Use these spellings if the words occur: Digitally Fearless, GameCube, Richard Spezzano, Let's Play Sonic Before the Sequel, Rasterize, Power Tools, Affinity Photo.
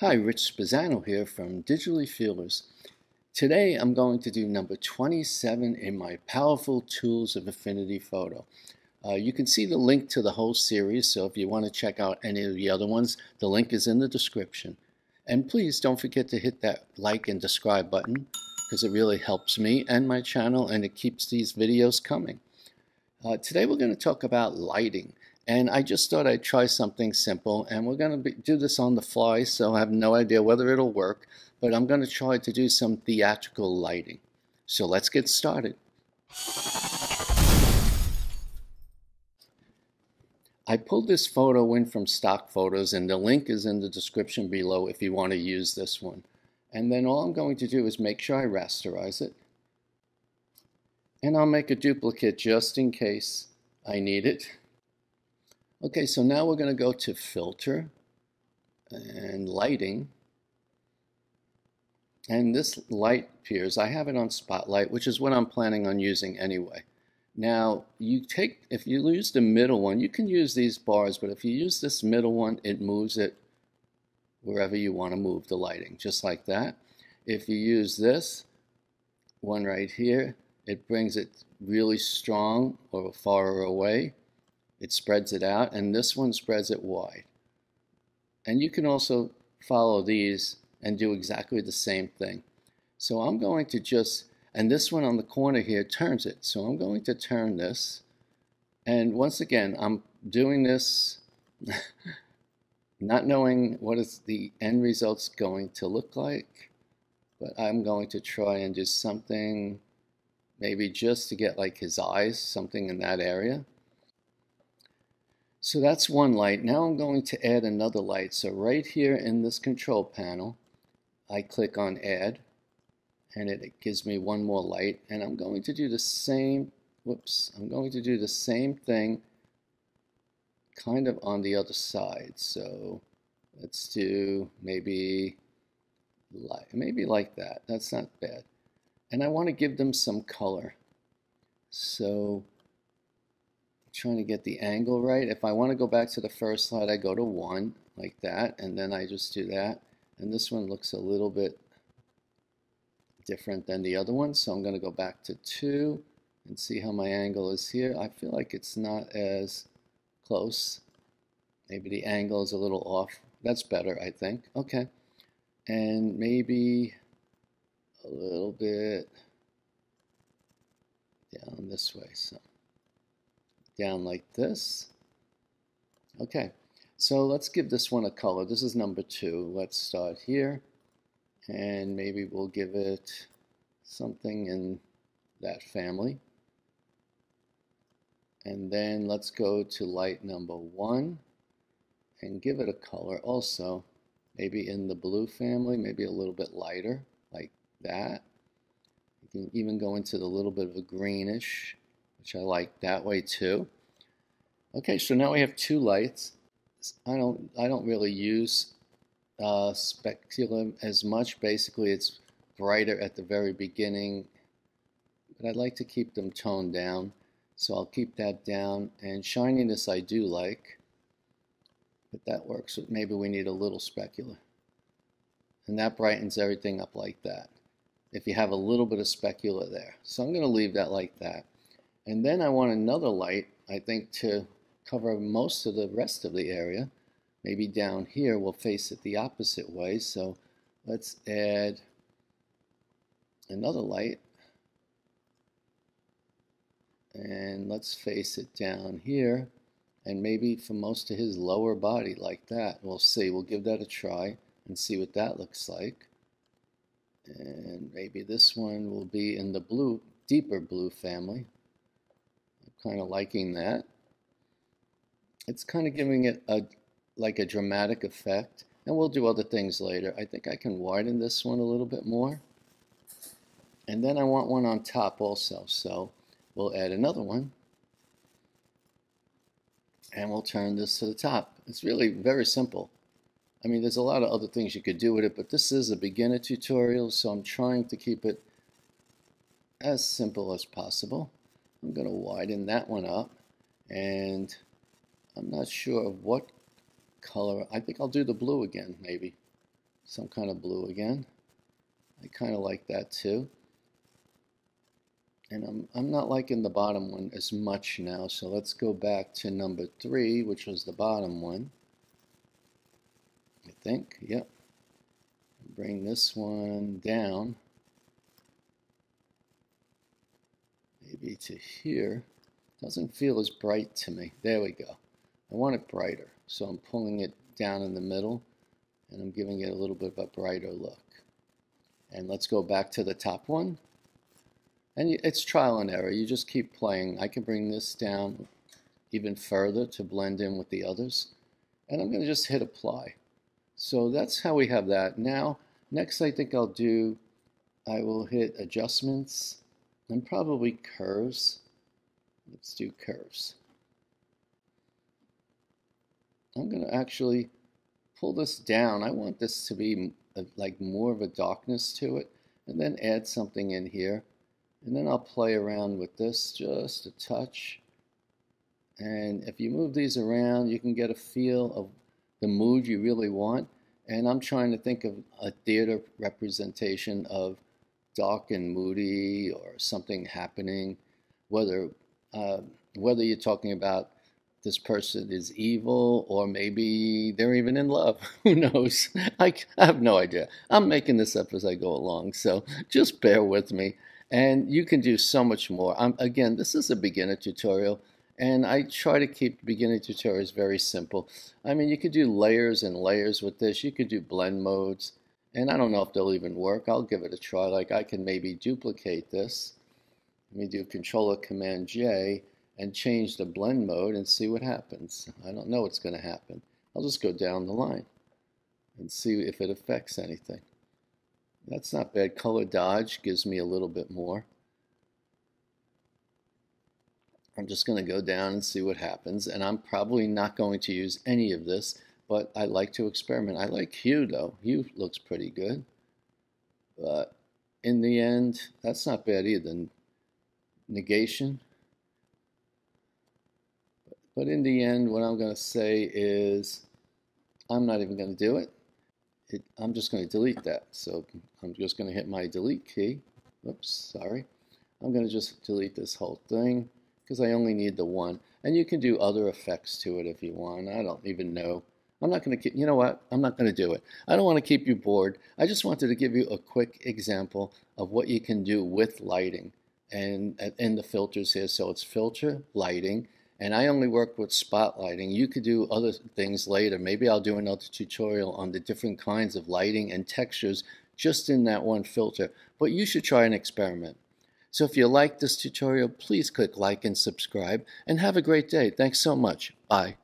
Hi, Rich Spezzano here from Digitally Fearless. Today I'm going to do number 27 in my Powerful Tools of Affinity Photo. You can see the link to the whole series, so if you want to check out any of the other ones, the link is in the description. And please don't forget to hit that like and subscribe button, because it really helps me and my channel, and it keeps these videos coming. Today we're going to talk about lighting. And I just thought I'd try something simple, and we're going to do this on the fly, so I have no idea whether it'll work, but I'm going to try to do some theatrical lighting. So let's get started. I pulled this photo in from stock photos, and the link is in the description below if you want to use this one. And then all I'm going to do is make sure I rasterize it. And I'll make a duplicate just in case I need it. Okay, so now we're going to go to Filter and Lighting, and this light appears. I have it on Spotlight, which is what I'm planning on using anyway. Now, if you use the middle one, you can use these bars, but if you use this middle one, it moves it wherever you want to move the lighting, just like that. If you use this one right here, it brings it really strong or far away. It spreads it out, and this one spreads it wide. And you can also follow these and do exactly the same thing. So I'm going to just, and this one on the corner here turns it. So I'm going to turn this. And once again, I'm doing this not knowing what is the end result's going to look like. But I'm going to try and do something, maybe just to get like his eyes, something in that area. So that's one light. Now I'm going to add another light. So right here in this control panel, I click on Add, and it gives me one more light. And I'm going to do the same, thing kind of on the other side. So let's do maybe like that. That's not bad. And I want to give them some color. So trying to get the angle right. If I want to go back to the first slide, I go to 1 like that, and then I just do that. And this one looks a little bit different than the other one, so I'm going to go back to 2 and see how my angle is here. I feel like it's not as close. Maybe the angle is a little off. That's better, I think. Okay. And maybe a little bit down this way. So down like this. Okay, so let's give this one a color. This is number 2. Let's start here, and maybe we'll give it something in that family. And then let's go to light number 1 and give it a color also, maybe in the blue family, maybe a little bit lighter, like that. You can even go into the little bit of a greenish, which I like that way too. Okay, so now we have 2 lights. I don't really use speculum as much. Basically, it's brighter at the very beginning, but I'd like to keep them toned down. So I'll keep that down, and shininess I do like, but that works. Maybe we need a little specular, and that brightens everything up like that, if you have a little bit of specular there. So I'm going to leave that like that. And then I want another light, I think, to cover most of the rest of the area. Maybe down here we'll face it the opposite way. So let's add another light. And let's face it down here. And maybe for most of his lower body like that. We'll see. We'll give that a try and see what that looks like. And maybe this one will be in the blue, deeper blue family. Kind of liking that. It's kind of giving it like a dramatic effect, and we'll do other things later. I think I can widen this one a little bit more, and then I want one on top also, so we'll add another one, and we'll turn this to the top. It's really very simple. I mean, there's a lot of other things you could do with it, but this is a beginner tutorial, so I'm trying to keep it as simple as possible. I'm going to widen that one up, and I'm not sure of what color. I think I'll do the blue again, maybe. some kind of blue again. I kind of like that too. And I'm not liking the bottom one as much now, so let's go back to number 3, which was the bottom one. I think, yep. Bring this one down, maybe to here. Doesn't feel as bright to me. There we go. I want it brighter, so I'm pulling it down in the middle, and I'm giving it a little bit of a brighter look. And let's go back to the top one. And it's trial and error. You just keep playing. I can bring this down even further to blend in with the others. And I'm going to just hit apply. So that's how we have that. Now, next I think I'll do, I will hit adjustments and probably curves. Let's do curves. I'm going to actually pull this down. I want this to be like more of a darkness to it, and then add something in here. And then I'll play around with this just a touch. And if you move these around, you can get a feel of the mood you really want. And I'm trying to think of a theater representation of dark and moody or something happening. Whether you're talking about this person is evil or maybe they're even in love. Who knows? I have no idea. I'm making this up as I go along, so just bear with me. And you can do so much more. Again, this is a beginner tutorial, and I try to keep beginner tutorials very simple. I mean, you could do layers and layers with this. You could do blend modes, and I don't know if they'll even work. I'll give it a try. Like, I can maybe duplicate this. Let me do Control-Command-J and change the blend mode and see what happens. I don't know what's going to happen. I'll just go down the line and see if it affects anything. That's not bad. Color dodge gives me a little bit more. I'm just going to go down and see what happens. And I'm probably not going to use any of this, but I like to experiment. I like hue, though. Hue looks pretty good. But in the end, that's not bad either. Negation. But in the end, what I'm going to say is I'm not even going to do it. I'm just going to delete that. So I'm just going to hit my delete key. Oops, sorry. I'm going to just delete this whole thing because I only need the one. And you can do other effects to it if you want. I don't even know. I'm not going to keep, you know what? I'm not going to do it. I don't want to keep you bored. I just wanted to give you a quick example of what you can do with lighting and in the filters here. So it's filter, lighting. And I only work with spotlighting. You could do other things later. Maybe I'll do another tutorial on the different kinds of lighting and textures just in that one filter. But you should try an experiment. So if you like this tutorial, please click like and subscribe. And have a great day. Thanks so much. Bye.